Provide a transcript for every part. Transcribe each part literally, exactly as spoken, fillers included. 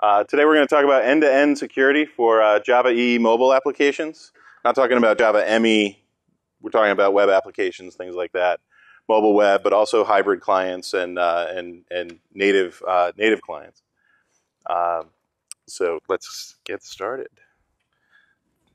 Uh, today we're going to talk about end-to-end security for uh, Java E mobile applications. Not talking about Java M E, we're talking about web applications, things like that. Mobile web, but also hybrid clients and, uh, and, and native, uh, native clients. Uh, so let's get started.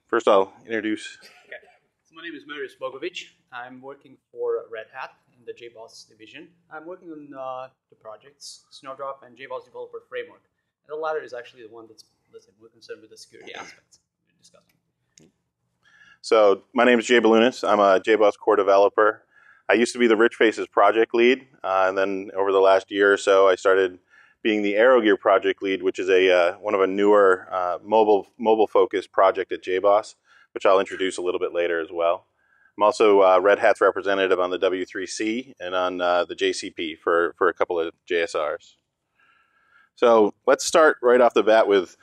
First I'll introduce. Okay. So my name is Marius Bogovic. I'm working for Red Hat in the JBoss division. I'm working on uh, two projects, Snowdrop and JBoss Developer Framework. And the latter is actually the one that's, that's concerned with the security aspects we're discussing. So my name is Jay Balunas. I'm a JBoss core developer. I used to be the Rich Faces project lead, uh, and then over the last year or so, I started being the AeroGear project lead, which is a uh, one of a newer uh, mobile mobile focused project at JBoss, which I'll introduce a little bit later as well. I'm also uh, Red Hat's representative on the W three C and on uh, the J C P for for a couple of J S Rs. So let's start right off the bat with,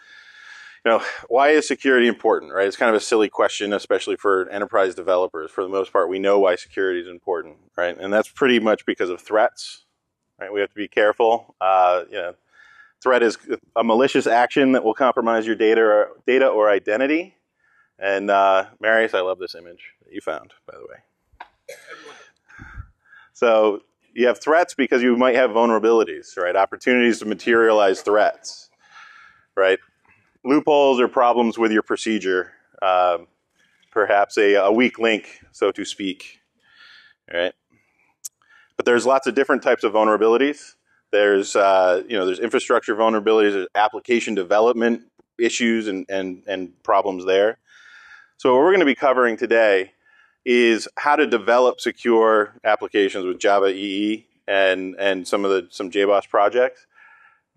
you know, why is security important, right? It's kind of a silly question, especially for enterprise developers. For the most part, we know why security is important, right? And that's pretty much because of threats, right? We have to be careful. Uh, you know, threat is a malicious action that will compromise your data or, data or identity. And uh, Marius, I love this image that you found, by the way. So you have threats because you might have vulnerabilities, right? Opportunities to materialize threats, right? Loopholes or problems with your procedure, um, perhaps a, a weak link, so to speak, right? But there's lots of different types of vulnerabilities. There's, uh, you know, there's infrastructure vulnerabilities, there's application development issues and, and, and problems there. So what we're going to be covering today is how to develop secure applications with Java E E and, and some of the, some JBoss projects.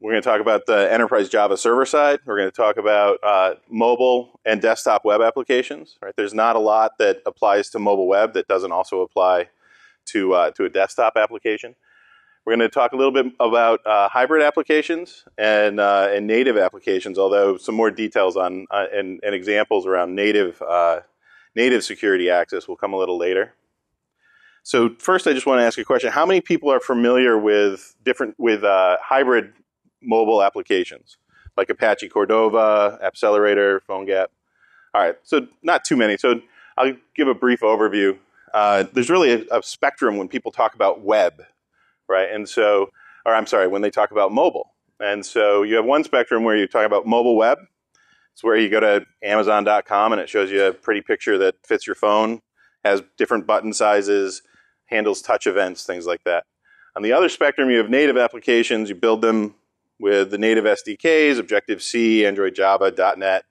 We're going to talk about the enterprise Java server side. We're going to talk about uh, mobile and desktop web applications. Right? There's not a lot that applies to mobile web that doesn't also apply to, uh, to a desktop application. We're going to talk a little bit about uh, hybrid applications and, uh, and native applications, although some more details on uh, and, and examples around native, uh, native security access will come a little later. So first I just want to ask a question. How many people are familiar with different, with uh, hybrid mobile applications like Apache Cordova, Appcelerator, PhoneGap? All right, so not too many. So I'll give a brief overview. Uh, there's really a, a spectrum when people talk about web, right? And so, or I'm sorry, when they talk about mobile. And so you have one spectrum where you talk about mobile web. It's where you go to Amazon dot com and it shows you a pretty picture that fits your phone, has different button sizes, handles touch events, things like that. On the other spectrum, you have native applications. You build them with the native S D Ks, Objective-C, Android, Java, .NET,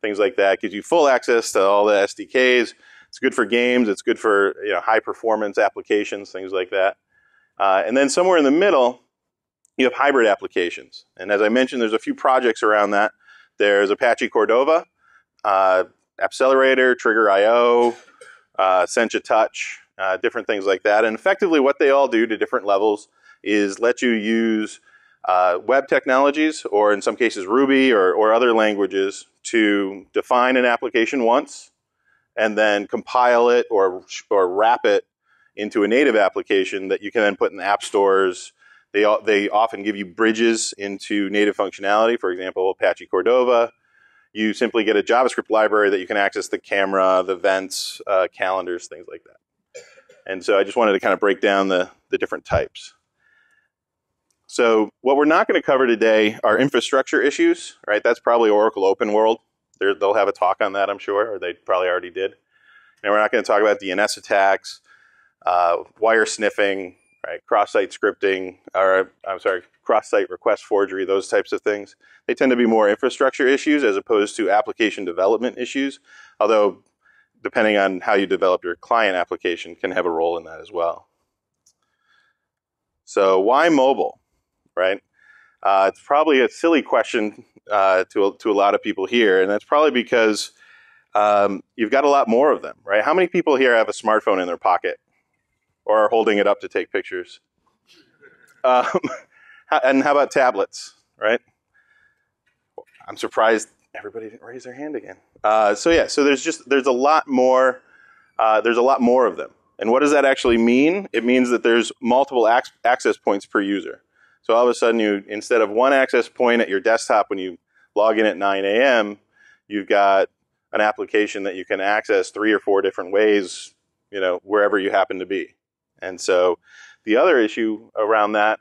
things like that. It gives you full access to all the S D Ks. It's good for games. It's good for, you know, high-performance applications, things like that. Uh, and then somewhere in the middle, you have hybrid applications. And as I mentioned, there's a few projects around that. There's Apache Cordova, uh, Appcelerator, Trigger dot I O, uh, Sencha Touch, uh, different things like that. And effectively what they all do to different levels is let you use Uh, web technologies, or in some cases Ruby or, or other languages, to define an application once and then compile it or, or wrap it into a native application that you can then put in the app stores. They, they often give you bridges into native functionality. For example, Apache Cordova, you simply get a JavaScript library that you can access the camera, the events, uh, calendars, things like that. And so I just wanted to kind of break down the, the different types. So what we're not going to cover today are infrastructure issues, right? That's probably Oracle Open World. They're, they'll have a talk on that, I'm sure, or they probably already did. And we're not going to talk about D N S attacks, uh, wire sniffing, right? Cross-site scripting, or I'm sorry, cross-site request forgery, those types of things. They tend to be more infrastructure issues as opposed to application development issues, although depending on how you develop your client application can have a role in that as well. So why mobile? Right? Uh, it's probably a silly question uh, to, a, to a lot of people here, and that's probably because um, you've got a lot more of them, right? How many people here have a smartphone in their pocket or are holding it up to take pictures? Um, and how about tablets, right? I'm surprised everybody didn't raise their hand again. Uh, so yeah, so there's just, there's a lot more, uh, there's a lot more of them. And what does that actually mean? It means that there's multiple ac- access points per user. So all of a sudden, you instead of one access point at your desktop when you log in at nine A M, you've got an application that you can access three or four different ways, you know, wherever you happen to be. And so the other issue around that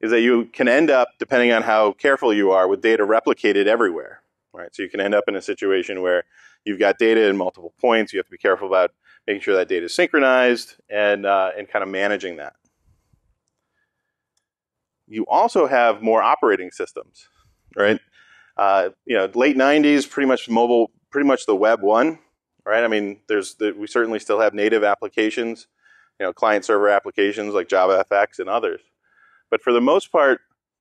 is that you can end up, depending on how careful you are, with data replicated everywhere, right? So you can end up in a situation where you've got data in multiple points. You have to be careful about making sure that data is synchronized and, uh, and kind of managing that. You also have more operating systems, right? Uh, you know, late nineties, pretty much mobile, pretty much the web one, right? I mean, there's the, we certainly still have native applications, you know, client-server applications like JavaFX and others. But for the most part,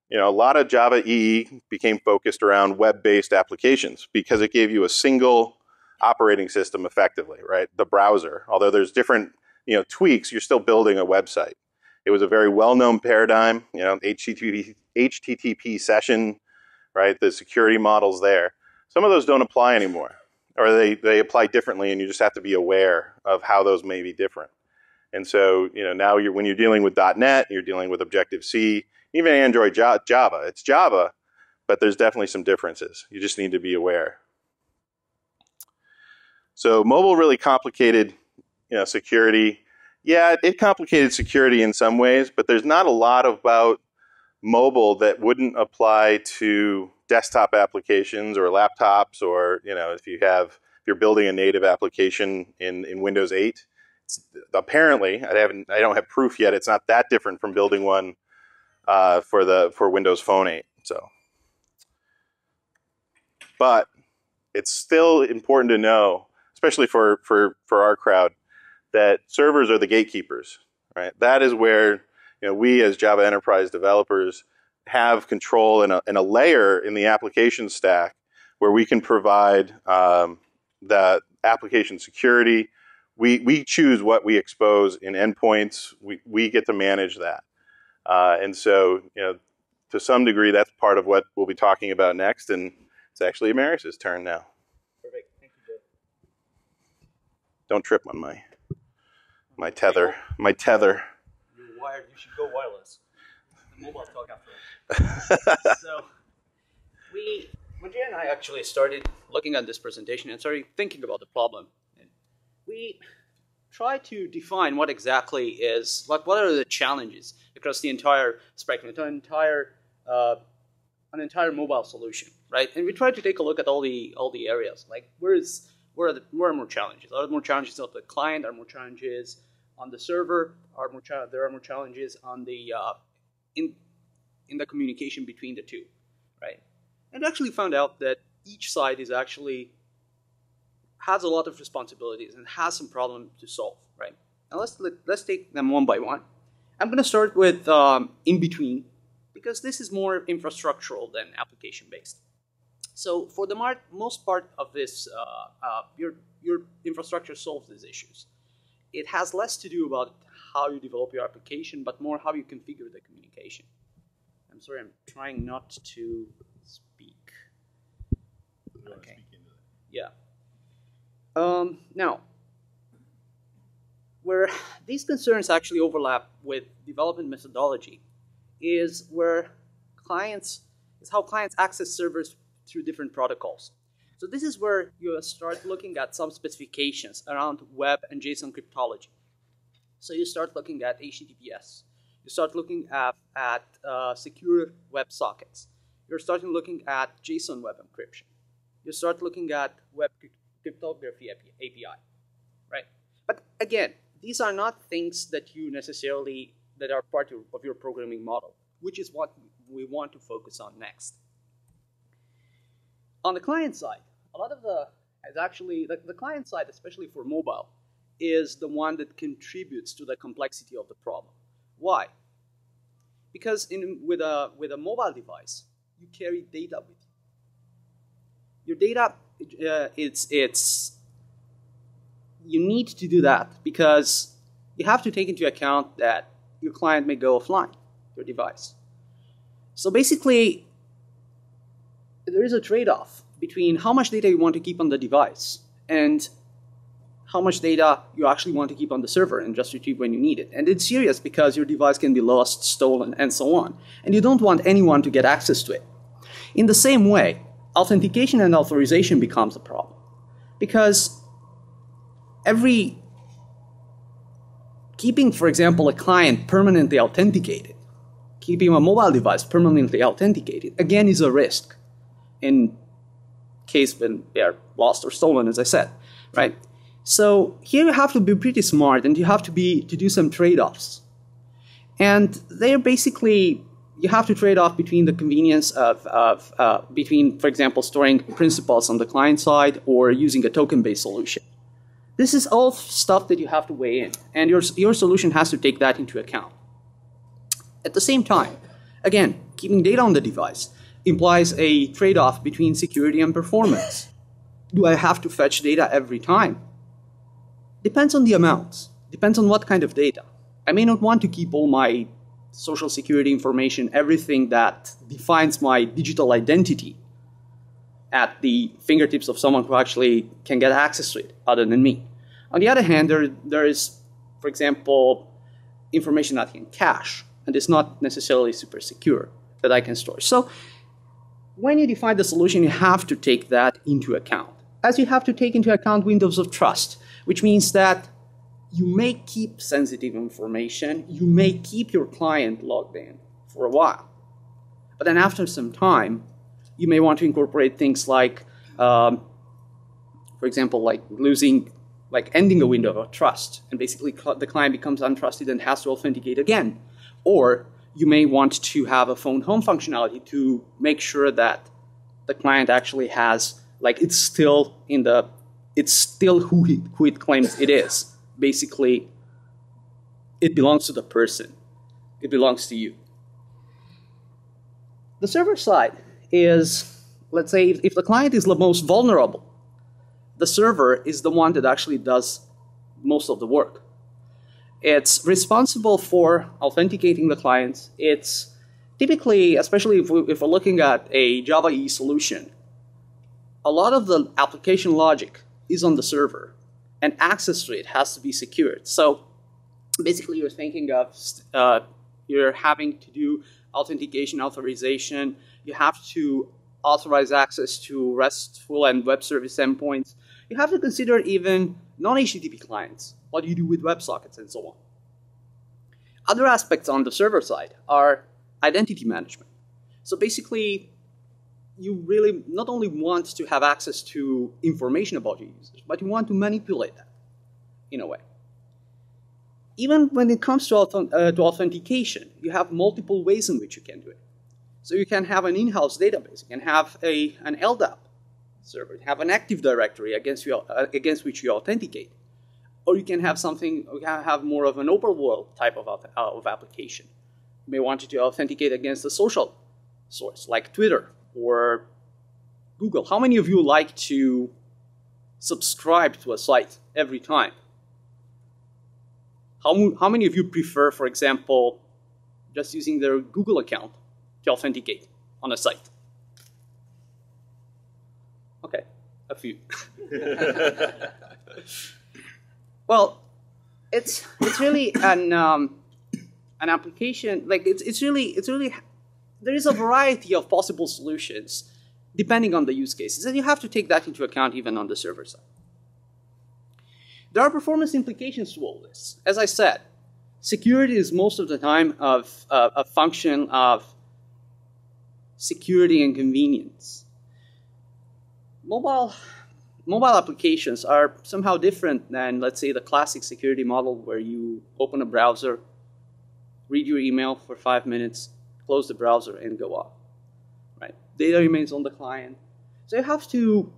you know, a lot of Java E became focused around web-based applications because it gave you a single operating system effectively, right? The browser. Although there's different, you know, tweaks, you're still building a website. It was a very well-known paradigm, you know, H T T P, H T T P session, right? The security models there. Some of those don't apply anymore, or they, they apply differently, and you just have to be aware of how those may be different. And so, you know, now you're, when you're dealing with .NET, you're dealing with Objective-C, even Android Java. It's Java, but there's definitely some differences. You just need to be aware. So mobile really complicated, you know, security. Yeah, it complicated security in some ways, but there's not a lot about mobile that wouldn't apply to desktop applications or laptops, or, you know, if you have, if you're building a native application in, in Windows eight. It's, apparently, I haven't, I don't have proof yet. It's not that different from building one uh, for the for Windows Phone eight. So, but it's still important to know, especially for for for our crowd, that servers are the gatekeepers, right? That is where, you know, we as Java Enterprise developers have control in a, in a layer in the application stack where we can provide um, the application security. We, we choose what we expose in endpoints. We, we get to manage that. Uh, and so, you know, to some degree, that's part of what we'll be talking about next. And it's actually Marius's turn now. Perfect. Thank you, Jay. Don't trip on my, my tether. My tether. You're wired. You should go wireless. The mobile talk after all. So, we, when Jay and I actually started looking at this presentation and started thinking about the problem, we try to define what exactly is, like, what are the challenges across the entire spectrum, the entire, uh, an entire mobile solution, right? And we try to take a look at all the all the areas, like where is where are the where are more challenges? Are there more challenges on the client? Are there more challenges on the server? Are more there are more challenges on the uh, in in the communication between the two, right? And actually found out that each side is actually has a lot of responsibilities and has some problems to solve, right? And let's, let, let's take them one by one. I'm going to start with um, in between, because this is more infrastructural than application-based. So for the mar most part of this, uh, uh, your, your infrastructure solves these issues. It has less to do about how you develop your application, but more how you configure the communication. I'm sorry, I'm trying not to speak. Okay. Yeah. Um, now, where these concerns actually overlap with development methodology is where clients, is how clients access servers through different protocols. So this is where you start looking at some specifications around web and JSON cryptology. So you start looking at H T T P S. You start looking at, at uh, secure WebSockets. You're starting looking at JSON web encryption. You start looking at web cryptography A P I, right? But again, these are not things that you necessarily, that are part of your programming model, which is what we want to focus on next. On the client side, a lot of the, is actually, the, the client side, especially for mobile, is the one that contributes to the complexity of the problem. Why? Because in, with, a, with a mobile device, you carry data with you. Your data Uh, it's it's you need to do that because you have to take into account that your client may go offline, your device. So basically, there is a trade-off between how much data you want to keep on the device and how much data you actually want to keep on the server and just retrieve when you need it. And it's serious because your device can be lost, stolen, and so on. And you don't want anyone to get access to it. In the same way, authentication and authorization becomes a problem. Because every keeping, for example, a client permanently authenticated, keeping a mobile device permanently authenticated, again, is a risk in case when they are lost or stolen, as I said, right? So here you have to be pretty smart, and you have to be to do some trade-offs. And they're basically, you have to trade off between the convenience of, of uh, between, for example, storing principals on the client side or using a token-based solution. This is all stuff that you have to weigh in, and your, your solution has to take that into account. At the same time, again, keeping data on the device implies a trade-off between security and performance. Do I have to fetch data every time? Depends on the amounts. Depends on what kind of data. I may not want to keep all my social security information, everything that defines my digital identity at the fingertips of someone who actually can get access to it other than me. On the other hand, there, there is, for example, information that I can cache, and it's not necessarily super secure that I can store. So when you define the solution, you have to take that into account, as you have to take into account windows of trust, which means that you may keep sensitive information, you may keep your client logged in for a while, but then after some time, you may want to incorporate things like, um, for example, like losing, like ending a window of trust, and basically cl- the client becomes untrusted and has to authenticate again. Or you may want to have a phone home functionality to make sure that the client actually has, like, it's still in the, it's still who it, who it claims it is. Basically, it belongs to the person. It belongs to you. The server side is, let's say, if the client is the most vulnerable, the server is the one that actually does most of the work. It's responsible for authenticating the clients. It's typically, especially if, we, if we're looking at a Java E solution, a lot of the application logic is on the server, and access to it has to be secured. So basically, you're thinking of, uh, you're having to do authentication, authorization. You have to authorize access to RESTful and web service endpoints. You have to consider even non H T T P clients. What do you do with WebSockets and so on? Other aspects on the server side are identity management. So basically, you really not only want to have access to information about your users, but you want to manipulate that in a way. Even when it comes to, auth uh, to authentication, you have multiple ways in which you can do it. So you can have an in-house database, you can have a, an L D A P server, you have an Active Directory against, you, uh, against which you authenticate. Or you can have something, you can have more of an open world type of, uh, of application. You may want to authenticate against a social source like Twitter or Google. How many of you like to subscribe to a site every time? How, how many of you prefer, for example, just using their Google account to authenticate on a site? Okay, a few. Well, it's it's really an um, an application, like it's it's really it's really there is a variety of possible solutions depending on the use cases, and you have to take that into account even on the server side. There are performance implications to all this. As I said, security is most of the time of uh, a function of security and convenience. Mobile. Mobile applications are somehow different than, let's say, the classic security model where you open a browser, read your email for five minutes, close the browser, and go off. Right? Data remains on the client. So you have to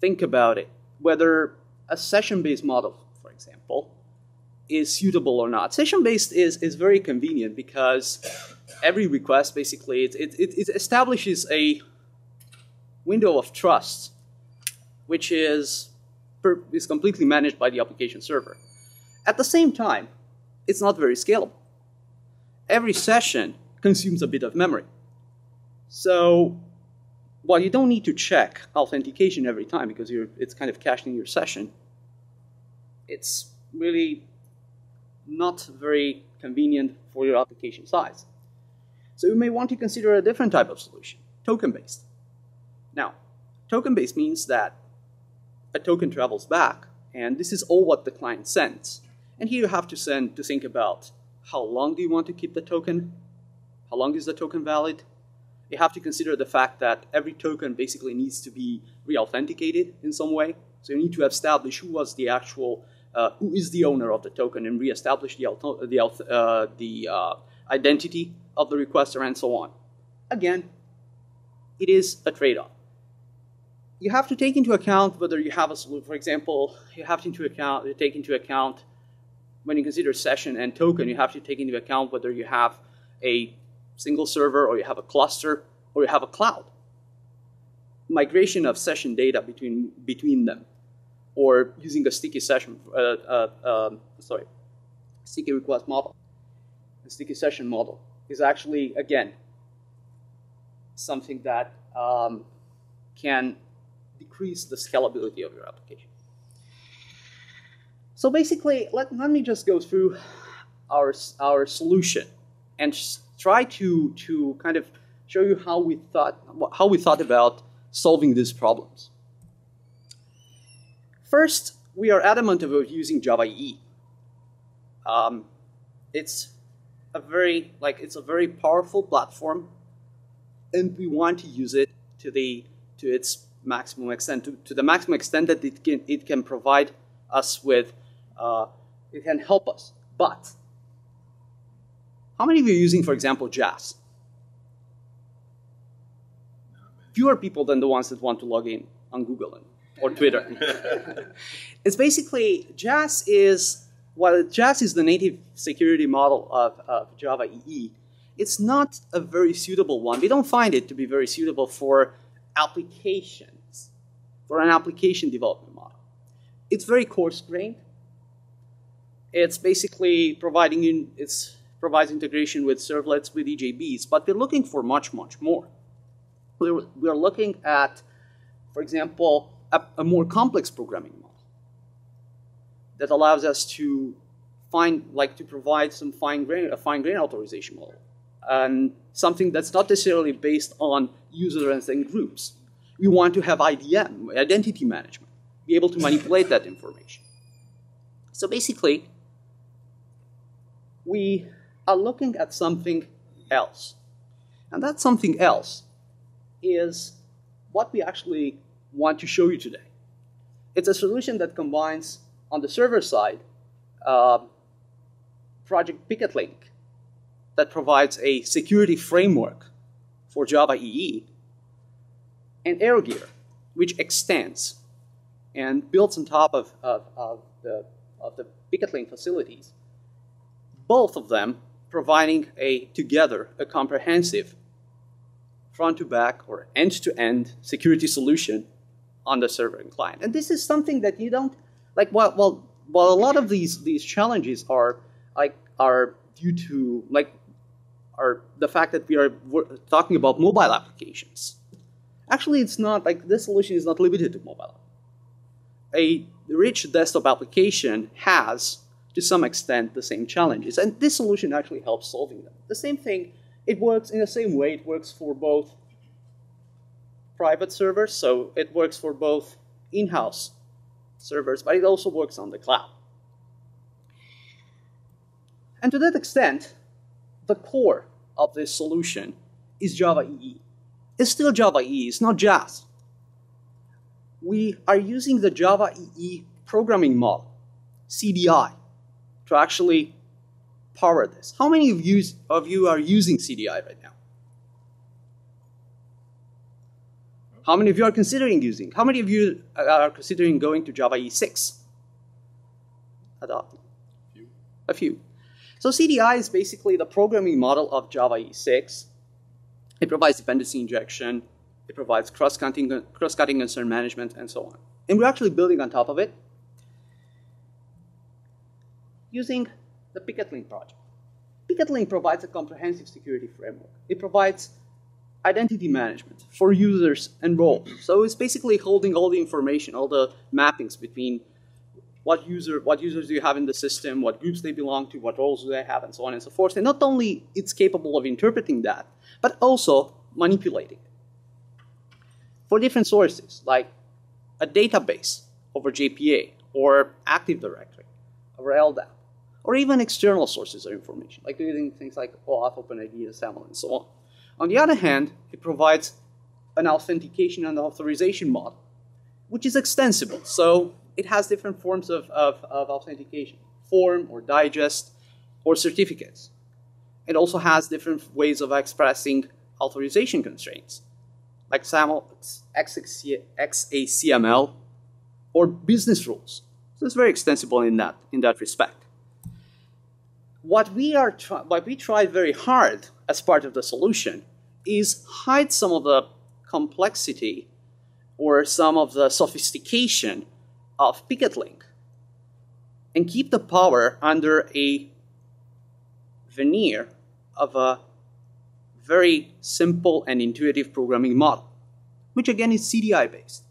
think about it, whether a session-based model, for example, is suitable or not. Session-based is, is very convenient because every request, basically, it, it, it establishes a window of trust, which is, per, is completely managed by the application server. At the same time, it's not very scalable. Every session consumes a bit of memory. So while you don't need to check authentication every time because you're, it's kind of cached in your session, it's really not very convenient for your application size. So you may want to consider a different type of solution, token-based. Now, token-based means that a token travels back, and this is all what the client sends. And here you have to send to think about how long do you want to keep the token, how long is the token valid. You have to consider the fact that every token basically needs to be re-authenticated in some way. So you need to establish who was the actual, uh, who is the owner of the token, and re-establish the, the, uh, the uh, identity of the requester and so on. Again, it is a trade-off. You have to take into account whether you have a solution. For example, you have to into account, you take into account when you consider session and token, you have to take into account whether you have a single server, or you have a cluster, or you have a cloud. Migration of session data between between them, or using a sticky session, uh, uh, um, sorry, sticky request model, the sticky session model is actually again something that um, can decrease the scalability of your application. So basically, let let me just go through our our solution and try to to kind of show you how we thought how we thought about solving these problems. First, we are adamant about using Java E. Um, it's a very like it's a very powerful platform, and we want to use it to the to its maximum extent to, to the maximum extent that it can it can provide us with uh, it can help us, but. How many of you are using, for example, JAAS? Fewer people than the ones that want to log in on Google and, or Twitter. It's basically, JAAS is, while JAAS is the native security model of, of Java E E, it's not a very suitable one. We don't find it to be very suitable for applications, for an application development model. It's very coarse-grained. It's basically providing, in, it's provides integration with servlets, with E J Bs, but we're looking for much, much more. We're, we're looking at, for example, a, a more complex programming model that allows us to find, like to provide some fine-grain, a fine-grain authorization model, and something that's not necessarily based on users and groups. We want to have I D M, identity management, be able to manipulate that information. So basically, we are looking at something else. And that something else is what we actually want to show you today. It's a solution that combines, on the server side, uh, Project PicketLink that provides a security framework for Java E E, and AeroGear, which extends and builds on top of, of, of, the, of the PicketLink facilities, both of them providing a together a comprehensive front-to-back or end-to-end security solution on the server and client. And this is something that you don't like. While while, while a lot of these these challenges are like are due to like are the fact that we are talking about mobile applications. Actually, it's not like this solution is not limited to mobile. A rich desktop application has, to some extent, the same challenges, and this solution actually helps solving them. The same thing, it works in the same way. It works for both private servers, so it works for both in-house servers, but it also works on the cloud. And to that extent, the core of this solution is Java E E. It's still Java E E, it's not JAAS. We are using the Java E E programming model, C D I, to actually power this. How many of you, of you are using C D I right now? How many of you are considering using? How many of you are considering going to Java E six? Adopt. A few. A few. So C D I is basically the programming model of Java E six. It provides dependency injection. It provides cross-cutting, cross-cutting concern management, and so on. And we're actually building on top of it, using the PicketLink project. PicketLink provides a comprehensive security framework. It provides identity management for users and roles. So it's basically holding all the information, all the mappings between what user, what users do you have in the system, what groups they belong to, what roles do they have, and so on and so forth. And not only it's capable of interpreting that, but also manipulating it. For different sources, like a database over J P A, or Active Directory, over L D A P, or even external sources of information, like doing things like OAuth, OpenID, SAML, and so on. On the other hand, it provides an authentication and authorization model, which is extensible. So it has different forms of, of, of authentication, form or digest or certificates. It also has different ways of expressing authorization constraints, like SAML, X A C M L, or business rules. So it's very extensible in that, in that respect. What we, are try what we tried very hard as part of the solution is hide some of the complexity or some of the sophistication of PicketLink and keep the power under a veneer of a very simple and intuitive programming model, which again is C D I based.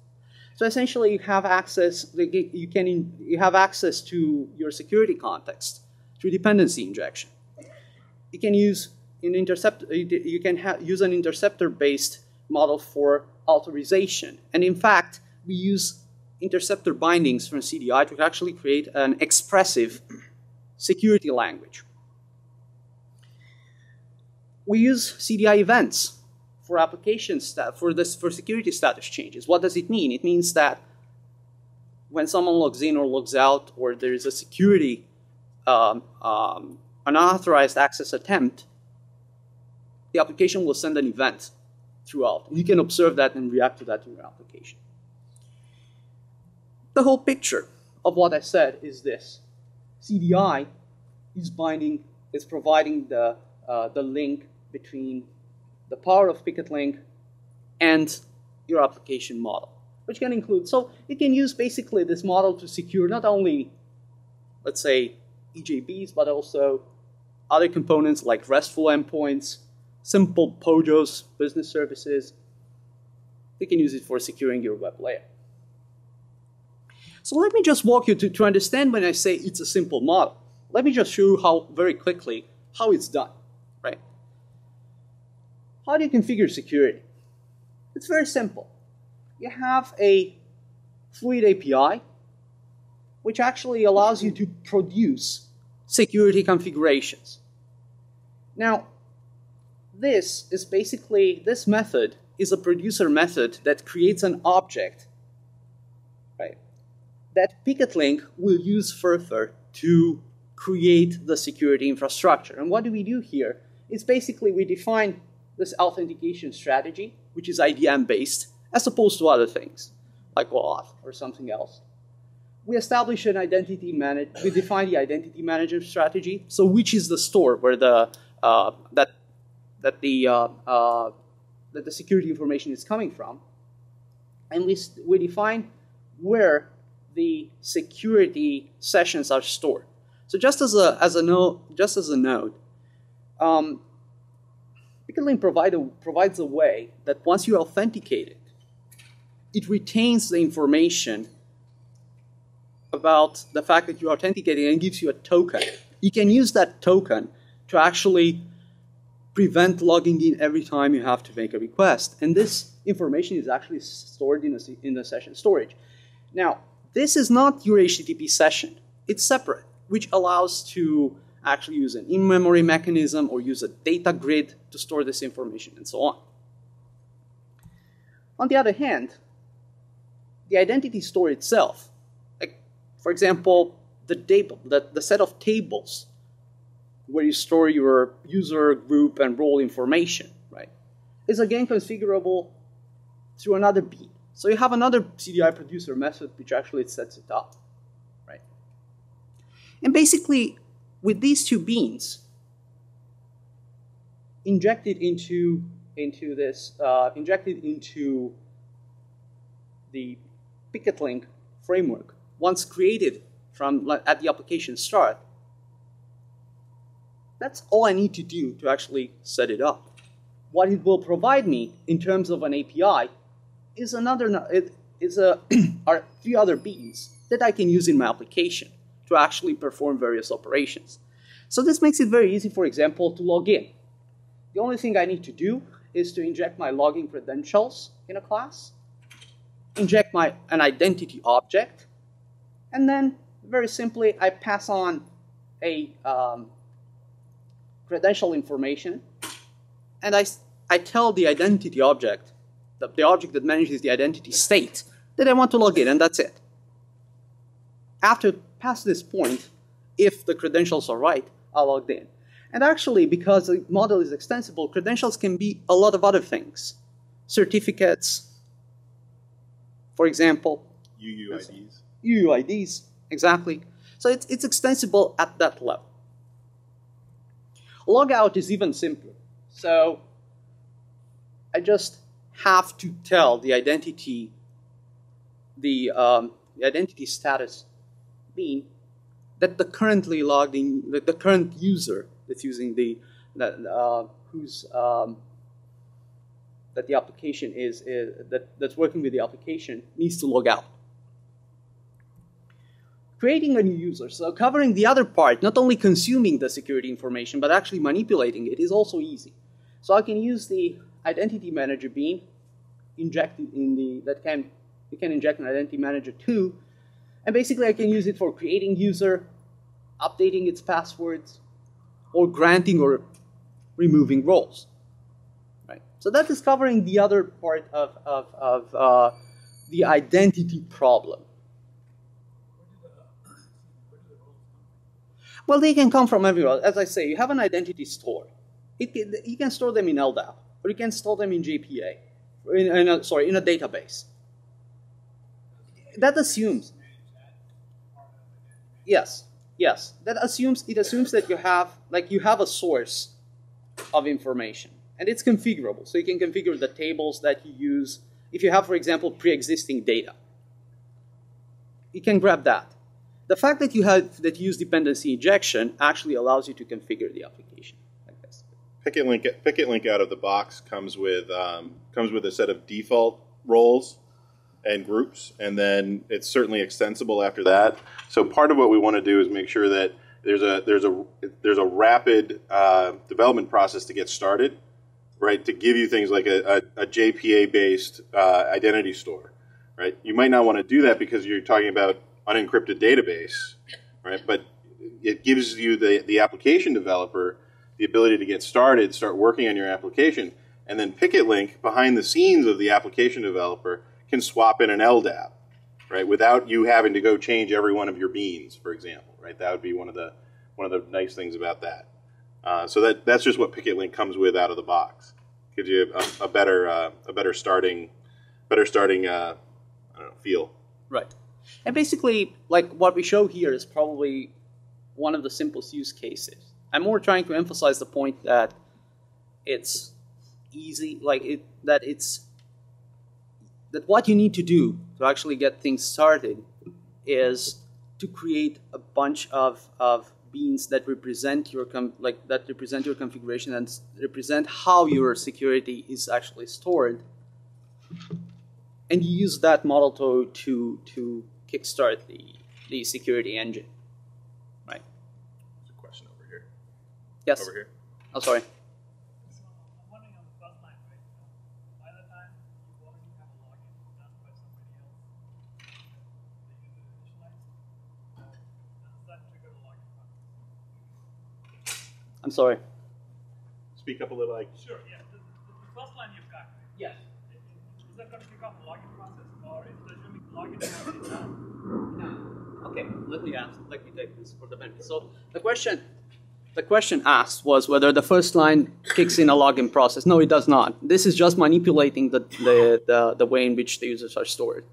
So essentially you have access, you can, you have access to your security context through dependency injection. You can use an intercept, you can ha use an interceptor-based model for authorization. And in fact, we use interceptor bindings from C D I to actually create an expressive security language. We use C D I events for application stat for this for security status changes. What does it mean? It means that when someone logs in or logs out, or there is a security Um, um, an unauthorized access attempt, the application will send an event throughout. You can observe that and react to that in your application. The whole picture of what I said is this: C D I is binding, is providing the uh, the link between the power of PicketLink and your application model, which can include. So you can use basically this model to secure not only, let's say, E J Bs, but also other components like RESTful endpoints, simple P O J Os, business services. You can use it for securing your web layer. So let me just walk you to, to understand when I say it's a simple model. Let me just show you how very quickly how it's done, right? How do you configure security? It's very simple. You have a fluid A P I, which actually allows you to produce security configurations. Now, this is basically, this method is a producer method that creates an object, right, that PicketLink will use further to create the security infrastructure. And what do we do here? It's basically we define this authentication strategy, which is I D M-based, as opposed to other things, like OAuth or something else. We establish an identity manager, we define the identity manager strategy, so which is the store where the, uh, that, that, the, uh, uh, that the security information is coming from. And we, we define where the security sessions are stored. So just as a, as a, no, just as a note, um, PicketLink provide a, provides a way that once you authenticate it, it retains the information about the fact that you're authenticating and gives you a token. You can use that token to actually prevent logging in every time you have to make a request. And this information is actually stored in the, in the session storage. Now, this is not your H T T P session. It's separate, which allows to actually use an in-memory mechanism or use a data grid to store this information and so on. On the other hand, the identity store itself, for example, the, table, the, the set of tables where you store your user, group, and role information, right, is again configurable through another bean. So you have another C D I producer method which actually sets it up, right? And basically, with these two beans injected into into this uh, injected into the PicketLink framework. Once created from at the application start, that's all I need to do to actually set it up. What it will provide me in terms of an A P I is another, it is a are three other beans that I can use in my application to actually perform various operations. So this makes it very easy, for example, to log in. The only thing I need to do is to inject my login credentials in a class, inject my, an identity object, and then very simply I pass on a um, credential information, and I, I tell the identity object, the, the object that manages the identity state, that I want to log in, and that's it. After past this point, if the credentials are right, I logged in. And actually, because the model is extensible, credentials can be a lot of other things. Certificates, for example. U U I Ds. U U I Ds, exactly. So it's, it's extensible at that level. Logout is even simpler. So I just have to tell the identity, the, um, the identity status bean that the currently logged in, that the current user that's using the, uh, who's, um, that the application is, is that, that's working with the application needs to log out. Creating a new user, so covering the other part, not only consuming the security information, but actually manipulating it is also easy. So I can use the identity manager bean, inject in the, that can, you can inject an identity manager too, and basically I can use it for creating user, updating its passwords, or granting or removing roles, right? So that is covering the other part of, of, of uh, the identity problem. Well, they can come from everywhere. As I say, you have an identity store. It, it, you can store them in L D A P, or you can store them in J P A, in, in a, sorry, in a database. That assumes, yes, yes. That assumes it assumes that you have, like, you have a source of information, and it's configurable. So you can configure the tables that you use. If you have, for example, pre-existing data, you can grab that. The fact that you have that you use dependency injection actually allows you to configure the application like this. PicketLink, PicketLink out of the box comes with um, comes with a set of default roles and groups, and then it's certainly extensible after that. So part of what we want to do is make sure that there's a there's a there's a rapid uh, development process to get started, right? To give you things like a, a, a J P A based uh, identity store, right? You might not want to do that because you're talking about unencrypted database, right? But it gives you, the, the application developer, the ability to get started, start working on your application, and then PicketLink, behind the scenes of the application developer, can swap in an L D A P, right? Without you having to go change every one of your beans, for example, right? That would be one of the, one of the nice things about that. Uh, so that, that's just what PicketLink comes with out of the box. Gives you a, a better, uh, a better starting, better starting uh, I don't know, feel. Right. And basically, like, what we show here is probably one of the simplest use cases. I'm more trying to emphasize the point that it's easy, like it, that it's, that what you need to do to actually get things started is to create a bunch of, of beans that represent your, com like, that represent your configuration and represent how your security is actually stored. And you use that model to, to, to kickstart the, the security engine, right? There's a question over here. Yes. Over here. Oh, sorry. So I'm wondering on the front line, right? By the time you already have a login done by somebody else, they usually initialize, does that trigger a login process? I'm sorry. Speak up a little. Like, sure, yeah. The, the first line you've got, right? Yes. Is that going to kick off the login process, or is the login process done? Okay, let me ask. Let me take this for the benefit. So the question, the question asked was whether the first line kicks in a login process. No, it does not. This is just manipulating the the the, the way in which the users are stored.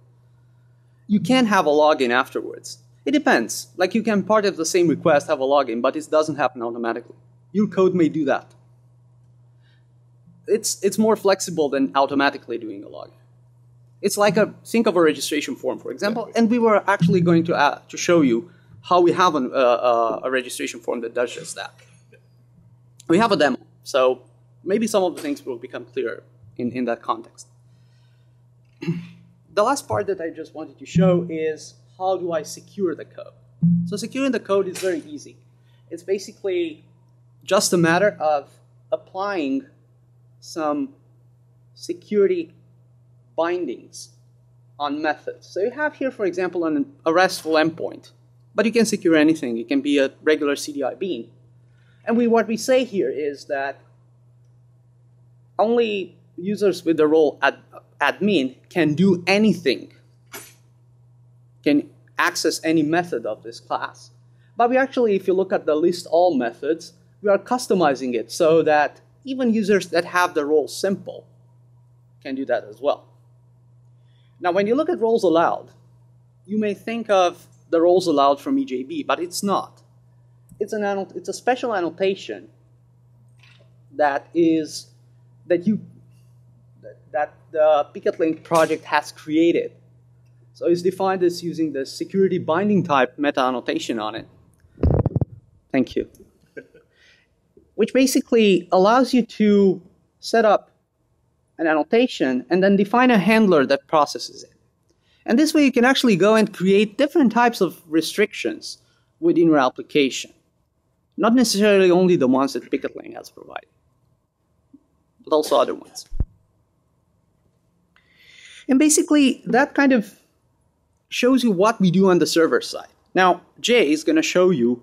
You can have a login afterwards. It depends. Like, you can, part of the same request, have a login, but it doesn't happen automatically. Your code may do that. It's, it's more flexible than automatically doing a login. It's like a, think of a registration form, for example, and we were actually going to, uh, to show you how we have an, uh, uh, a registration form that does just that. We have a demo, so maybe some of the things will become clearer in, in that context. The last part that I just wanted to show is how do I secure the code? So securing the code is very easy. It's basically just a matter of applying some security bindings on methods. So you have here, for example, an, a RESTful endpoint, but you can secure anything. It can be a regular C D I bean. And we, what we say here is that only users with the role ad, admin can do anything, can access any method of this class. But we actually, if you look at the list all methods, we are customizing it so that even users that have the role simple can do that as well. Now, when you look at roles allowed, you may think of the roles allowed from E J B, but it's not. It's an annot- it's a special annotation that is that you that the PicketLink project has created. So it's defined as using the security binding type meta annotation on it. Thank you. Which basically allows you to set up an annotation and then define a handler that processes it. And this way you can actually go and create different types of restrictions within your application, not necessarily only the ones that PicketLink has provided, but also other ones. And basically that kind of shows you what we do on the server side. Now Jay is going to show you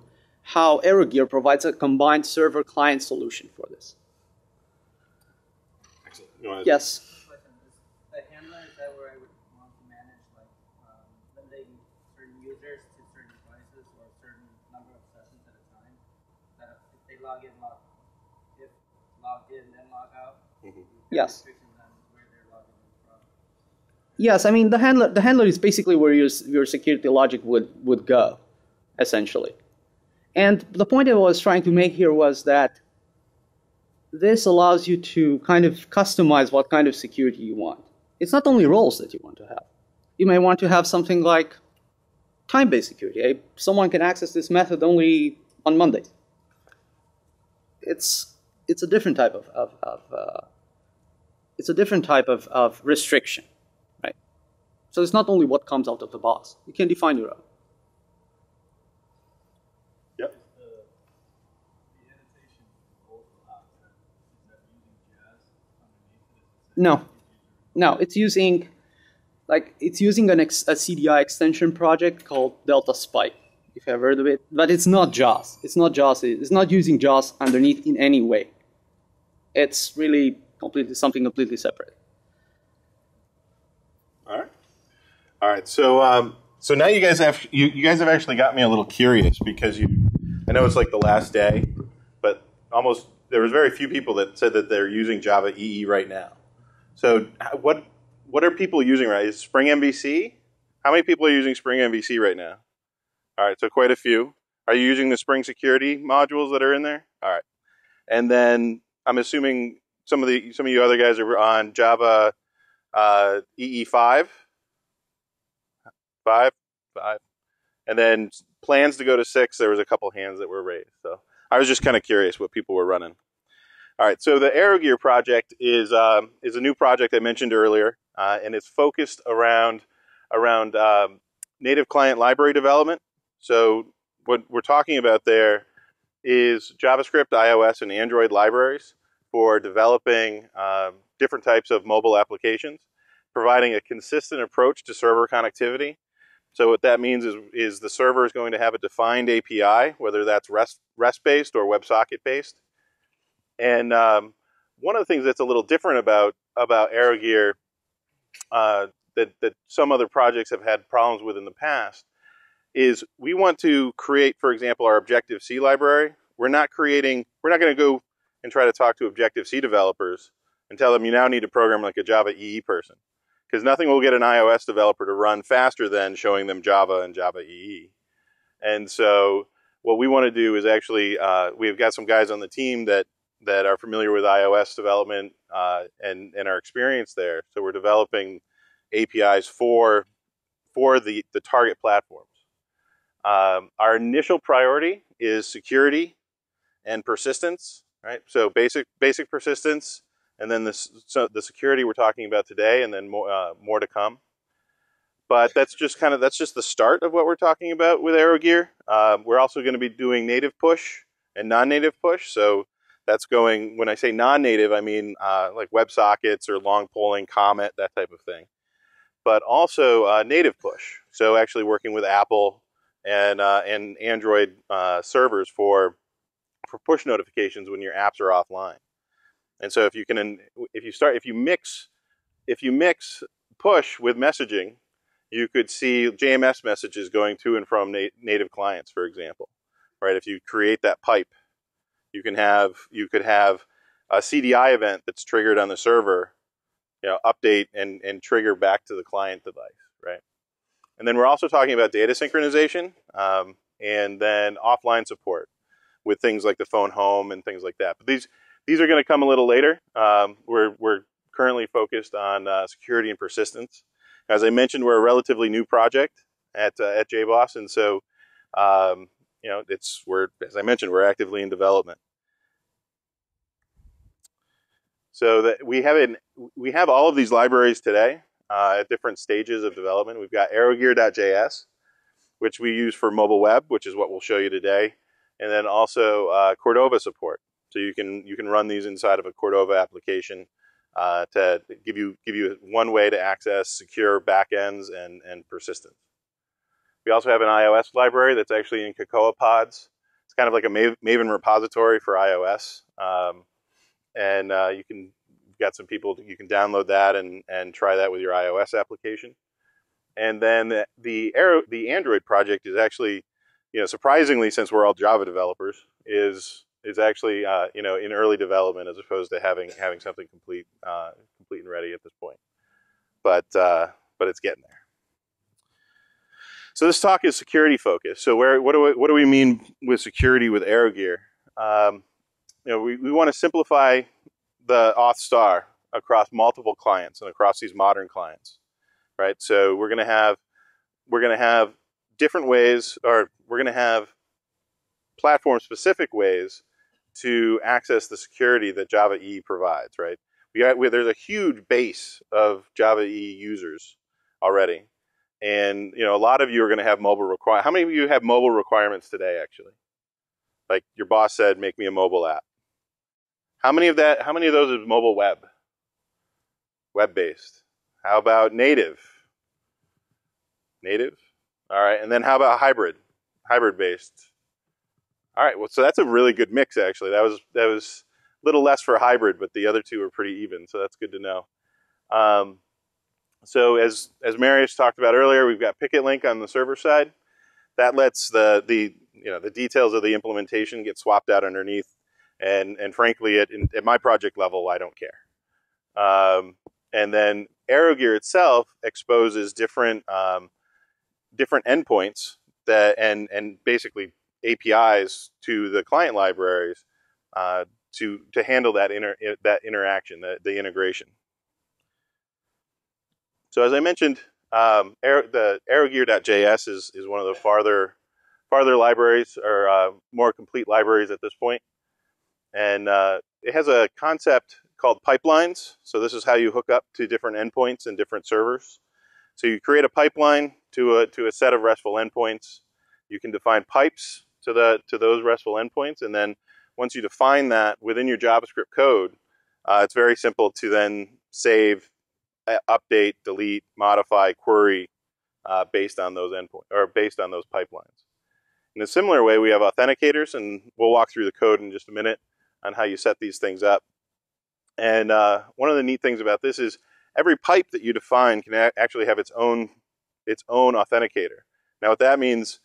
how AeroGear provides a combined server client solution for this. Excellent. You want to yes. Yes. Yes, I mean the handler. The handler is basically where your your security logic would would go, essentially. And the point I was trying to make here was that this allows you to kind of customize what kind of security you want. It's not only roles that you want to have. You may want to have something like time-based security. Someone can access this method only on Mondays. It's it's a different type of of. of uh, It's a different type of, of restriction, right? So it's not only what comes out of the box. You can define your own. Yep. Is the, the annotation for both allowed, is that using JAAS underneath it? No. No, it's using, like, it's using an ex, a C D I extension project called Delta Spike, if you've heard of it. But it's not JAAS. It's not JAAS. It's not using JAAS underneath in any way. It's really... completely, something completely separate. All right, all right. So, um, so now you guys have you, you guys have actually got me a little curious because you, I know it's like the last day, but almost there was very few people that said that they're using Java E E right now. So, what what are people using right? Is Spring M V C? How many people are using Spring M V C right now? All right, so quite a few. Are you using the Spring security modules that are in there? All right, and then I'm assuming. Some of the some of you other guys are on Java uh, E E five, five, five, and then plans to go to six. There was a couple hands that were raised, so I was just kind of curious what people were running. All right, so the AeroGear project is um, is a new project I mentioned earlier, uh, and it's focused around around um, native client library development. So what we're talking about there is JavaScript, iOS, and Android libraries for developing um, different types of mobile applications, providing a consistent approach to server connectivity. So what that means is, is the server is going to have a defined A P I, whether that's REST, REST-based or WebSocket-based. And um, one of the things that's a little different about, about AeroGear uh, that, that some other projects have had problems with in the past is we want to create, for example, our Objective-C library. We're not creating, we're not going to go and try to talk to Objective-C developers and tell them you now need to program like a Java E E person. Because nothing will get an iOS developer to run faster than showing them Java and Java E E. And so what we want to do is actually, uh, we've got some guys on the team that, that are familiar with iOS development uh, and, and our experience there. So we're developing A P Is for, for the, the target platforms. Um, our initial priority is security and persistence. Right, so basic basic persistence, and then this, so the security we're talking about today, and then more, uh, more to come. But that's just kind of that's just the start of what we're talking about with AeroGear. Um, we're also going to be doing native push and non-native push. So that's going, when I say non-native, I mean uh, like WebSockets or long polling, Comet, that type of thing. But also uh, native push. So actually working with Apple and uh, and Android uh, servers for for push notifications when your apps are offline. And so if you can if you start if you mix if you mix push with messaging, you could see J M S messages going to and from nat native clients, for example, right? If you create that pipe, you can have you could have a C D I event that's triggered on the server, you know, update and and trigger back to the client device, right? And then we're also talking about data synchronization um, and then offline support with things like the phone home and things like that. But these these are going to come a little later. Um, we're we're currently focused on uh, security and persistence. As I mentioned, we're a relatively new project at uh, at JBoss, and so um, you know it's we're as I mentioned we're actively in development. So that we have an we have all of these libraries today uh, at different stages of development. We've got AeroGear.js, which we use for mobile web, which is what we'll show you today, and then also uh, Cordova support. So you can you can run these inside of a Cordova application. Uh, to give you give you one way to access secure backends and and persistence. We also have an iOS library that's actually in Cocoa Pods. It's kind of like a Maven repository for iOS, um, and uh, you can you've got some people you can download that and and try that with your iOS application. And then the the, Aero, the Android project is actually, you know, surprisingly, since we're all Java developers, is is actually uh, you know, in early development as opposed to having having something complete uh, complete and ready at this point, but uh, but it's getting there. So this talk is security focused. So where what do we what do we mean with security with AeroGear? Um, you know, we we want to simplify the auth star across multiple clients and across these modern clients, right? So we're gonna have we're gonna have different ways, or we're gonna have platform specific ways to access the security that Java E provides, right? We got, we, there's a huge base of Java E users already, and you know a lot of you are going to have mobile require. How many of you have mobile requirements today? Actually, like your boss said, make me a mobile app. How many of that? How many of those is mobile web? Web based. How about native? Native. All right, and then how about hybrid? Hybrid based. All right, well, so that's a really good mix, actually. That was that was a little less for hybrid, but the other two are pretty even, so that's good to know. Um, so as as Marius talked about earlier, we've got PicketLink on the server side. That lets the the you know the details of the implementation get swapped out underneath, and and frankly, at in, at my project level, I don't care. Um, and then AeroGear itself exposes different um, different endpoints that and and basically A P Is to the client libraries uh, to to handle that inter that interaction, the, the integration. So as I mentioned, um, Aero, the AeroGear.js is is one of the farther farther libraries or uh, more complete libraries at this point, and uh, it has a concept called pipelines. So this is how you hook up to different endpoints and different servers. So you create a pipeline to a to a set of RESTful endpoints. You can define pipes to the to those RESTful endpoints, and then once you define that within your JavaScript code, uh, it's very simple to then save, update, delete, modify, query uh, based on those endpoints or based on those pipelines. In a similar way, we have authenticators, and we'll walk through the code in just a minute on how you set these things up. And uh, one of the neat things about this is every pipe that you define can actually have its own its own authenticator. Now, what that means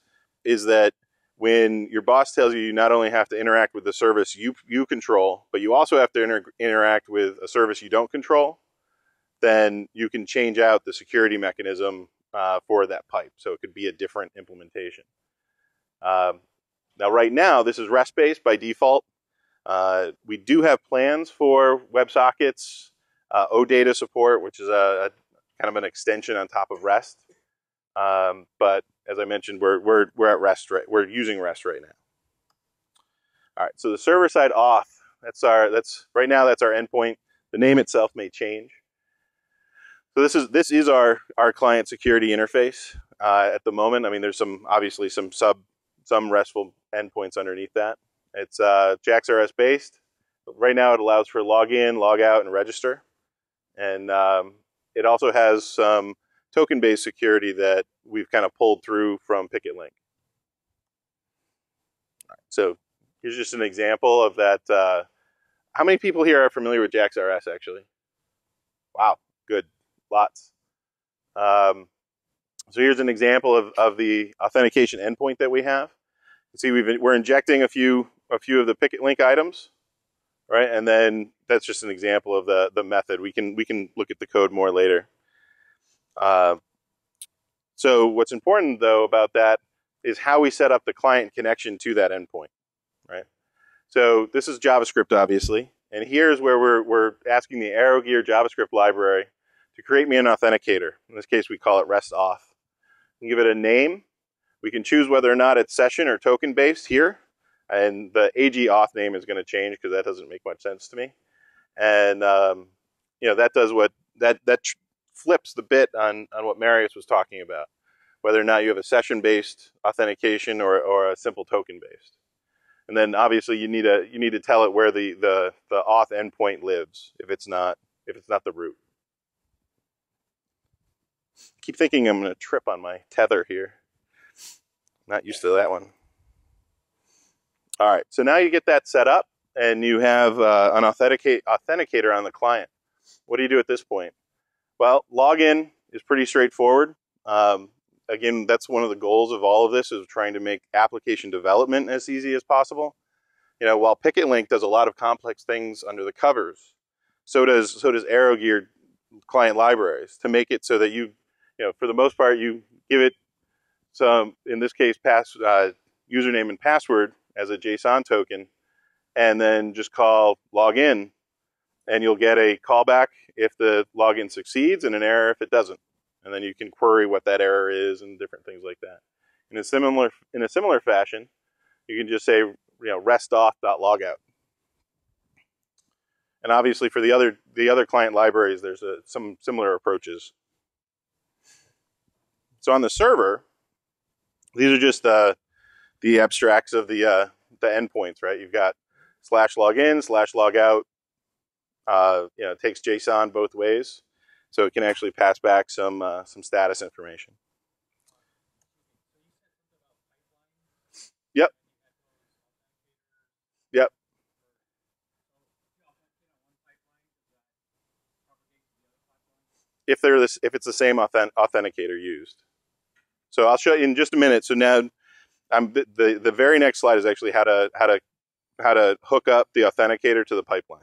is that when your boss tells you you not only have to interact with the service you you control, but you also have to inter interact with a service you don't control, then you can change out the security mechanism uh, for that pipe. So it could be a different implementation. Um, now, right now, this is REST-based by default. Uh, we do have plans for WebSockets, uh, OData support, which is a, a kind of an extension on top of REST, um, but as I mentioned, we're we're we're at REST right. We're using REST right now. All right. So the server-side auth. That's our. That's right now. That's our endpoint. The name itself may change. So this is this is our our client security interface uh, at the moment. I mean, there's some obviously some sub some RESTful endpoints underneath that. It's uh, J A X R S based. Right now, it allows for login, log out, and register, and um, it also has some token based security that we've kind of pulled through from PicketLink. So here's just an example of that. Uh, how many people here are familiar with J A X R S actually? Wow, good, lots. Um, so here's an example of, of the authentication endpoint that we have. You see, we've been, we're injecting a few a few of the PicketLink items, right? And then that's just an example of the the method. We can we can look at the code more later. Uh, so what's important though about that is how we set up the client connection to that endpoint, right? So this is JavaScript, obviously, and here's where we're, we're asking the AeroGear JavaScript library to create me an authenticator. In this case, we call it RESTAuth. We give it a name. We can choose whether or not it's session or token-based here, and the A G auth name is gonna change because that doesn't make much sense to me. And um, you know, that does what, that, that flips the bit on, on what Marius was talking about, whether or not you have a session-based authentication or, or a simple token-based. And then obviously you need a you need to tell it where the, the, the auth endpoint lives if it's not if it's not the root. I keep thinking I'm gonna trip on my tether here. Not used to that one. All right, so now you get that set up and you have uh, an authenticate authenticator on the client. What do you do at this point? Well, login is pretty straightforward. Um, Again, that's one of the goals of all of this is trying to make application development as easy as possible. You know, while PicketLink does a lot of complex things under the covers, so does so does AeroGear client libraries to make it so that you, you know, for the most part, you give it some, in this case, pass uh, username and password as a JSON token, and then just call login, and you'll get a callback if the login succeeds and an error if it doesn't. And then you can query what that error is and different things like that. In a similar in a similar fashion, you can just say, you know, rest auth dot logout. And obviously for the other the other client libraries, there's a, some similar approaches. So on the server, these are just the the abstracts of the uh, the endpoints, right? You've got slash login, slash logout. Uh, you know, it takes JSON both ways. So it can actually pass back some uh, some status information. Yep. Yep. If they're this, if it's the same authentic authenticator used. So I'll show you in just a minute. So now, I'm the, the the very next slide is actually how to how to how to hook up the authenticator to the pipeline.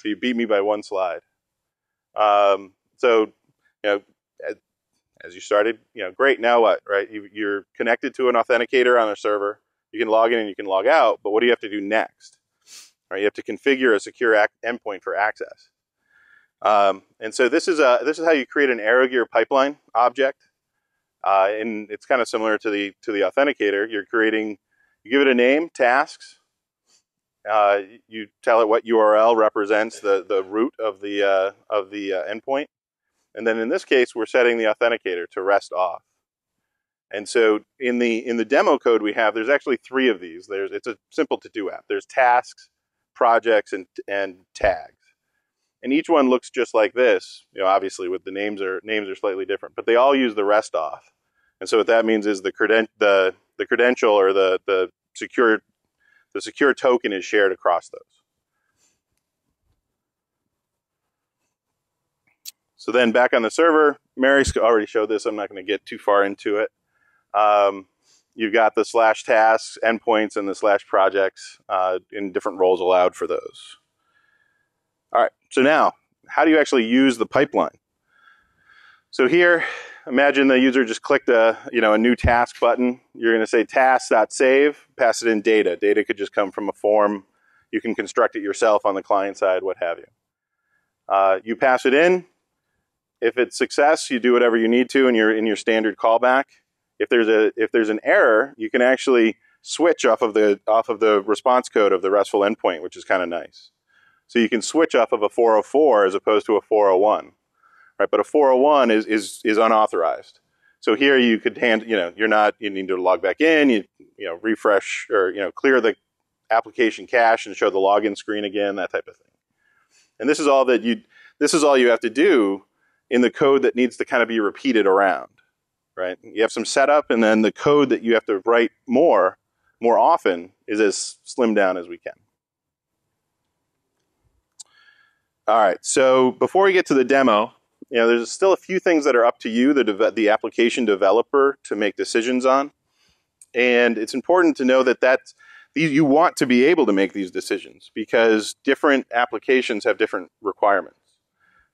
So you beat me by one slide. Um, So, you know, as you started, you know, great, now what, right? You, you're connected to an authenticator on a server. You can log in and you can log out, but what do you have to do next? Right, you have to configure a secure ac endpoint for access. Um, and so this is, a, this is how you create an AeroGear pipeline object. Uh, and it's kind of similar to the, to the authenticator. You're creating, you give it a name, tasks. Uh, you tell it what U R L represents the, the root of the, uh, of the uh, endpoint. And then in this case, we're setting the authenticator to rest off. And so in the, in the demo code we have, there's actually three of these. There's, it's a simple to-do app. There's tasks, projects, and, and tags. And each one looks just like this, you know, obviously with the names are, names are slightly different, but they all use the rest off. And so what that means is the, creden the, the credential or the, the secure The secure token is shared across those. So then back on the server, Mary's already showed this. I'm not going to get too far into it. Um, you've got the slash tasks, endpoints, and the slash projects uh, in different roles allowed for those. All right, so now, how do you actually use the pipeline? So here, imagine the user just clicked a, you know, a new task button. You're going to say task.save, pass it in data. Data could just come from a form. You can construct it yourself on the client side, what have you. Uh, you pass it in. If it's success, you do whatever you need to in your in your standard callback. If there's a if there's an error, you can actually switch off of the off of the response code of the RESTful endpoint, which is kind of nice. So you can switch off of a four oh four as opposed to a four oh one. right? But a four oh one is is is unauthorized. So here you could hand, you know, you're not, you need to log back in, you you know, refresh or, you know, clear the application cache and show the login screen again, that type of thing. And this is all that you, this is all you have to do in the code that needs to kind of be repeated around, right? You have some setup, and then the code that you have to write more, more often is as slimmed down as we can. All right, so before we get to the demo, you know, there's still a few things that are up to you, the, the application developer, to make decisions on. And it's important to know that that's, these, you want to be able to make these decisions because different applications have different requirements,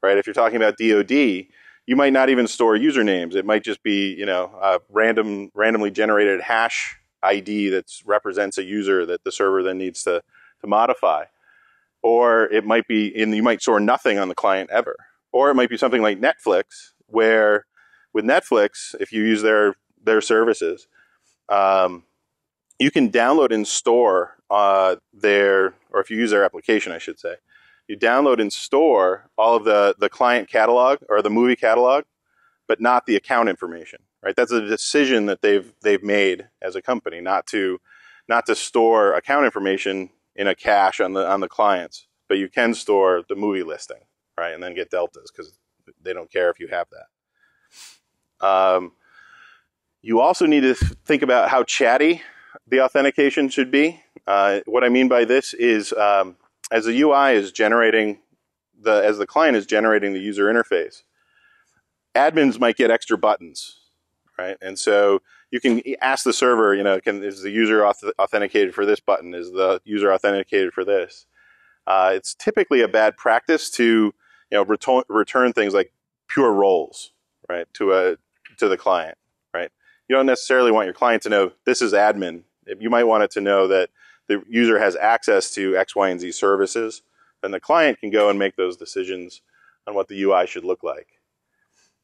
right? If you're talking about D O D, you might not even store usernames. It might just be, you know, a random, randomly generated hash I D that represents a user that the server then needs to, to modify. Or it might be, in, you might store nothing on the client ever. Or it might be something like Netflix, where with Netflix, if you use their, their services, um, you can download and store uh, their, or if you use their application, I should say, you download and store all of the, the client catalog or the movie catalog, but not the account information, right? That's a decision that they've, they've made as a company, not to, not to store account information in a cache on the, on the clients, but you can store the movie listing, right? And then get deltas because they don't care if you have that. Um, you also need to think about how chatty the authentication should be. Uh, what I mean by this is, um, as the U I is generating, the as the client is generating the user interface, admins might get extra buttons, right? And so you can ask the server, you know, can, is the user auth- authenticated for this button? Is the user authenticated for this? Uh, it's typically a bad practice to, you know, return return things like pure roles, right, to a to the client, right? You don't necessarily want your client to know this is admin. You might want it to know that the user has access to X, Y, and Z services, then the client can go and make those decisions on what the U I should look like.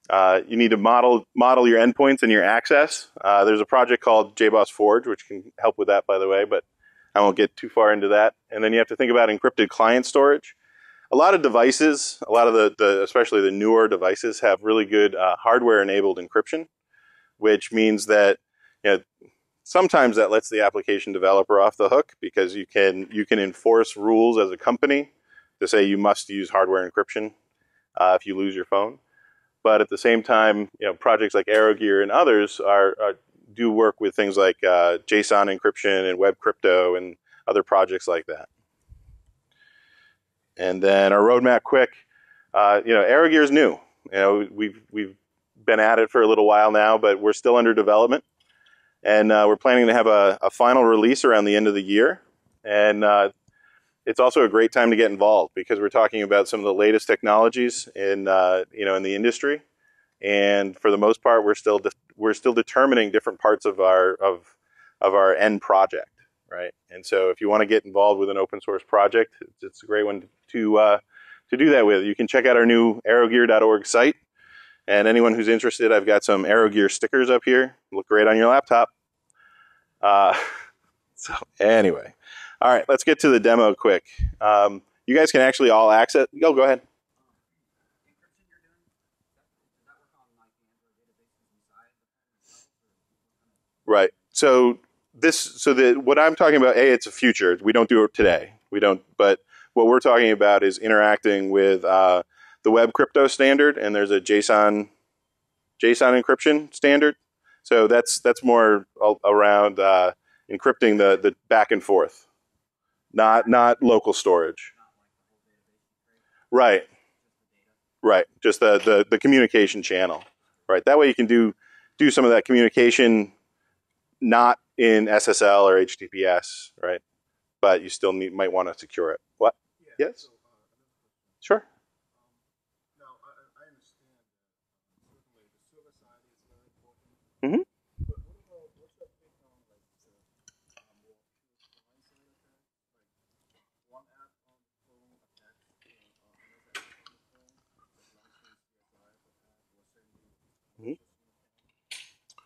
Uh, you need to model model your endpoints and your access. Uh, there's a project called JBoss Forge, which can help with that, by the way, but I won't get too far into that. And then you have to think about encrypted client storage. A lot of devices, a lot of the, the especially the newer devices, have really good uh, hardware-enabled encryption, which means that, you know, sometimes that lets the application developer off the hook because you can you can enforce rules as a company to say you must use hardware encryption uh, if you lose your phone. But at the same time, you know, projects like AeroGear and others are, are do work with things like uh, JSON encryption and Web Crypto and other projects like that. And then our roadmap, quick, uh, you know, AeroGear is new. You know, we've we've been at it for a little while now, but we're still under development. And uh, we're planning to have a, a final release around the end of the year. And uh, it's also a great time to get involved because we're talking about some of the latest technologies in, uh, you know, in the industry. And for the most part, we're still, we're still determining different parts of our, of, of our end project, right? And so if you want to get involved with an open source project, it's a great one to, uh, to do that with. You can check out our new aerogear dot org site. And anyone who's interested, I've got some AeroGear stickers up here. Look great on your laptop. Uh, so anyway, all right, let's get to the demo quick. Um, you guys can actually all access. Oh, go ahead. Right. So this, so the what I'm talking about, a it's a future. We don't do it today. We don't. But what we're talking about is interacting with. Uh, The Web Crypto standard, and there's a JSON, JSON encryption standard. So that's that's more around uh, encrypting the the back and forth, not not local storage. Right, right. Just the the, the communication channel. Right. That way you can do do some of that communication, not in S S L or H T T P S. Right. But you still need, might want to secure it. What? Yeah, yes. So, uh, sure. Mm-hmm. Mm-hmm.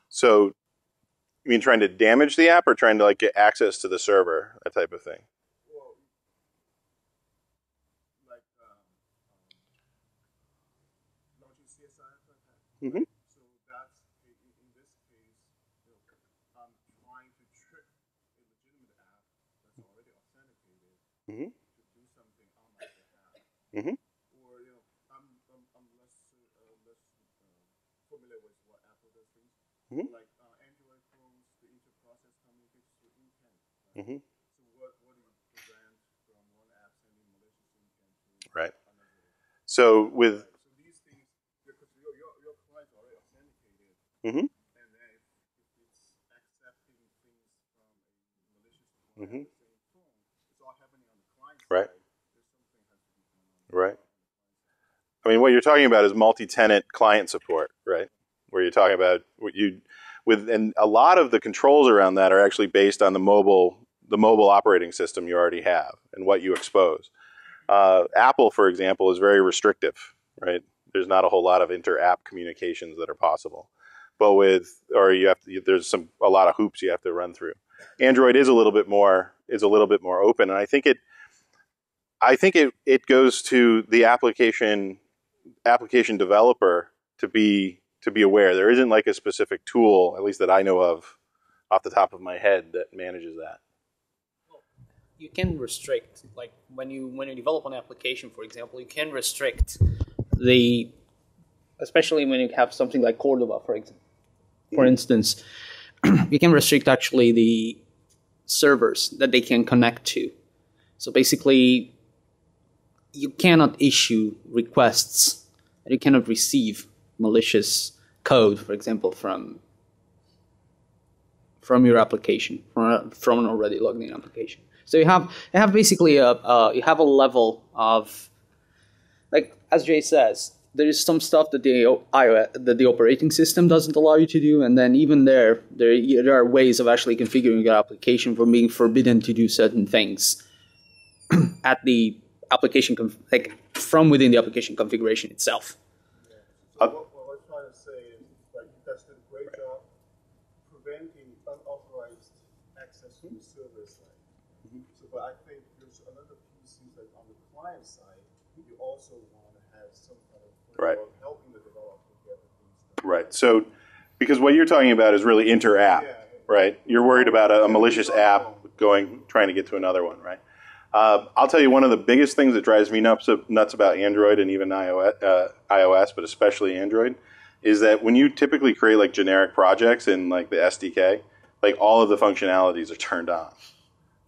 So, you mean trying to damage the app or trying to like get access to the server, that type of thing? Well, like, um, um, Mm-hmm. So that's, in this case, you know, I'm trying to trick a legitimate app that's already authenticated mm-hmm. to do something on my behalf. Mm-hmm. Or, you know, I'm, I'm, I'm less, uh, less uh, familiar with what Apple does things. Mm-hmm. Like uh, Android phones, the inter-process communicates through intent. Right? Mm-hmm. So what, what do you prevent from one app sending malicious intent to right. another? So with... Mm-hmm. And then if, if it's accepting things from a malicious mm-hmm. phone, it's all happening on the client right. side. There's something has to be done on the right. I mean, what you're talking about is multi-tenant client support, right? Where you're talking about what you with, and a lot of the controls around that are actually based on the mobile, the mobile operating system you already have and what you expose. Uh, Apple, for example, is very restrictive, right? There's not a whole lot of inter-app communications that are possible. But with, or you have to, there's some, a lot of hoops you have to run through. Android is a little bit more, is a little bit more open. And I think it, I think it, it goes to the application, application developer to be, to be aware. There isn't like a specific tool, at least that I know of off the top of my head, that manages that. You can restrict, like when you, when you develop an application, for example, you can restrict the, especially when you have something like Cordova, for example. For instance, you can restrict actually the servers that they can connect to. So basically, you cannot issue requests, and you cannot receive malicious code, for example, from from your application, from from an already logged in application. So you have you have basically a uh, you have a level of, like as Jay says. There is some stuff that the that the operating system doesn't allow you to do, and then even there, there there are ways of actually configuring your application from being forbidden to do certain things at the application, like from within the application configuration itself. Yeah. So uh, what, what I'm trying to say is, like, you guys did a great right. job preventing unauthorized access to the server side. Mm-hmm. So, but I think there's another piece is like on the client side, you also want to have some kind of right. Right. So, because what you're talking about is really inter-app, right? You're worried about a, a malicious app going, trying to get to another one, right? Uh, I'll tell you one of the biggest things that drives me nuts, nuts about Android and even iOS, uh, iOS, but especially Android, is that when you typically create like generic projects in like the S D K, like all of the functionalities are turned on,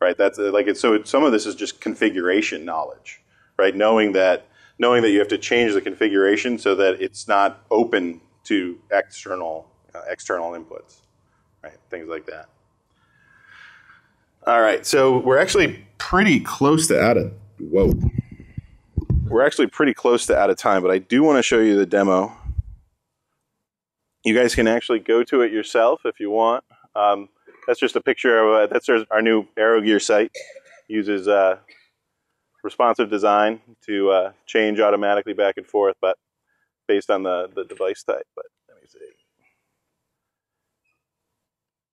right? That's like it's, so it's, some of this is just configuration knowledge, right? Knowing that. Knowing that you have to change the configuration so that it's not open to external uh, external inputs, right? Things like that. All right, so we're actually pretty close to out of whoa. We're actually pretty close to out of time, but I do want to show you the demo. You guys can actually go to it yourself if you want. Um, that's just a picture of uh, that's our, our new AeroGear site. Uses. Uh, responsive design to uh, change automatically back and forth, but based on the, the device type. But let me see.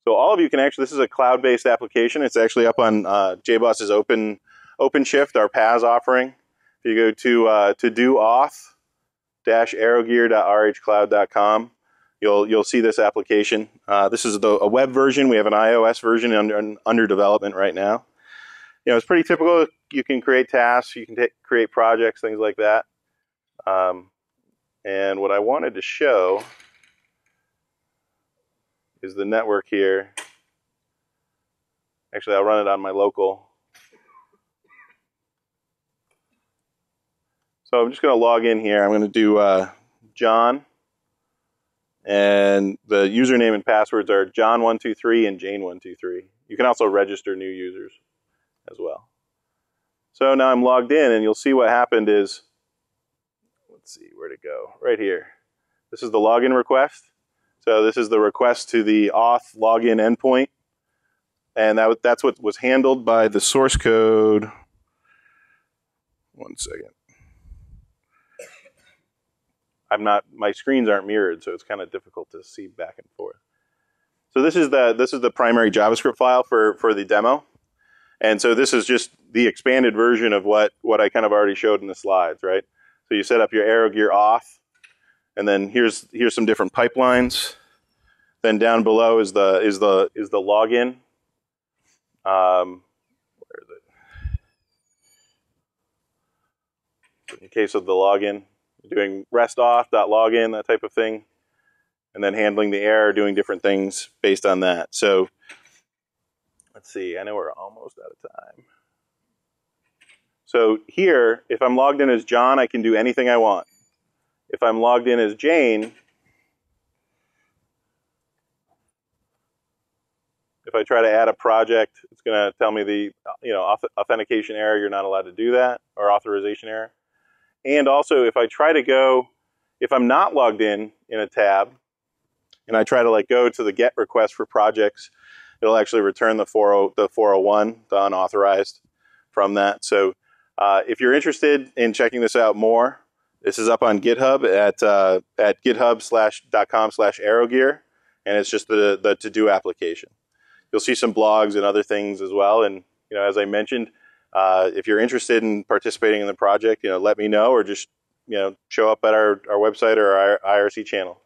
So all of you can actually, this is a cloud-based application. It's actually up on uh, JBoss's Open OpenShift, our P A S offering. If you go to uh, to do auth dash aerogear dot r h cloud dot com, you'll you'll see this application. Uh, this is the, a web version. We have an iOS version under under development right now. You know, it's pretty typical. You can create tasks, you can create projects, things like that. Um, and what I wanted to show is the network here. Actually, I'll run it on my local. So I'm just going to log in here. I'm going to do uh, John. And the username and passwords are John one two three and Jane one two three. You can also register new users as well. So now I'm logged in, and you'll see what happened is, let's see where to go, right here. This is the login request. So this is the request to the auth login endpoint. And that, that's what was handled by the source code. One second. I'm not, my screens aren't mirrored, so it's kind of difficult to see back and forth. So this is the, this is the primary JavaScript file for, for the demo. And so this is just the expanded version of what, what I kind of already showed in the slides, right? So you set up your AeroGear auth, And then here's here's some different pipelines. Then down below is the is the is the login. Um, where is it? In case of the login, doing rest auth dot login, that type of thing, and then handling the error, doing different things based on that. So let's see. I know we're almost out of time. So here, if I'm logged in as John, I can do anything I want. If I'm logged in as Jane, if I try to add a project, it's going to tell me the you know authentication error, you're not allowed to do that, or authorization error. And also, if I try to go, if I'm not logged in in a tab, and I try to like go to the GET request for projects, it'll actually return the four oh one, the unauthorized, from that. So uh, if you're interested in checking this out more, this is up on GitHub at uh, at github dot com slash AeroGear, and it's just the the to-do application. You'll see some blogs and other things as well. And you know, as I mentioned, uh, if you're interested in participating in the project, you know, let me know, or just you know, show up at our our website or our I R C channel.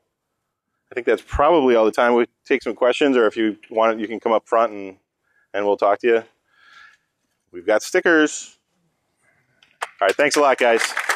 I think that's probably all the time. We take some questions, or if you want, you can come up front and and we'll talk to you. We've got stickers. All right, thanks a lot, guys.